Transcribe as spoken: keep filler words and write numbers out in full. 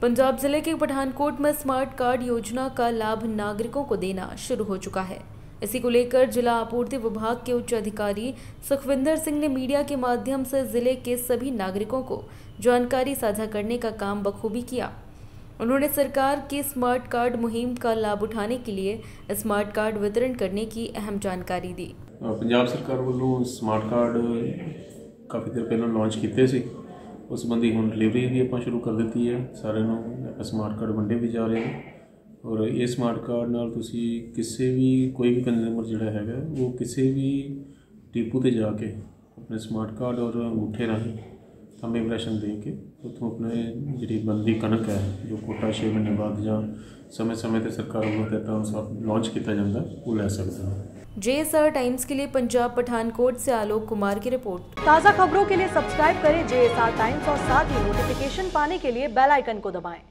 पंजाब जिले के पठानकोट में स्मार्ट कार्ड योजना का लाभ नागरिकों को देना शुरू हो चुका है। इसी को लेकर जिला आपूर्ति विभाग के उच्च अधिकारी सुखविंदर सिंह ने मीडिया के माध्यम से जिले के सभी नागरिकों को जानकारी साझा करने का काम बखूबी किया। उन्होंने सरकार की स्मार्ट कार्ड मुहिम का लाभ उठाने के लिए स्मार्ट कार्ड वितरण करने की अहम जानकारी दी। पंजाब सरकार वालों स्मार्ट कार्ड काफ़ी देर पहले लॉन्च किए थे, उस संबंधी हम डिलीवरी भी आप शुरू कर दी है। सारे स्मार्ट कार्ड वंडे भी जा रहे हैं और ये स्मार्ट कार्ड नाल तुसी किसी भी कोई भी कंज्यूमर जोड़ा है वो किसी भी टीपू पर जाके अपने स्मार्ट कार्ड और अंगूठे राही थंब इंप्रैशन दे के उतों अपने जी बनती कणक है जो कोटा छे महीने बाद या समय समय पर सरकार वालों तहत अनुसार लॉन्च किया जाता है वो ले सकता है। जेएसआर टाइम्स के लिए पंजाब पठानकोट से आलोक कुमार की रिपोर्ट। ताज़ा खबरों के लिए सब्सक्राइब करें जेएसआर टाइम्स और साथ ही नोटिफिकेशन पाने के लिए बेल आइकन को दबाएँ।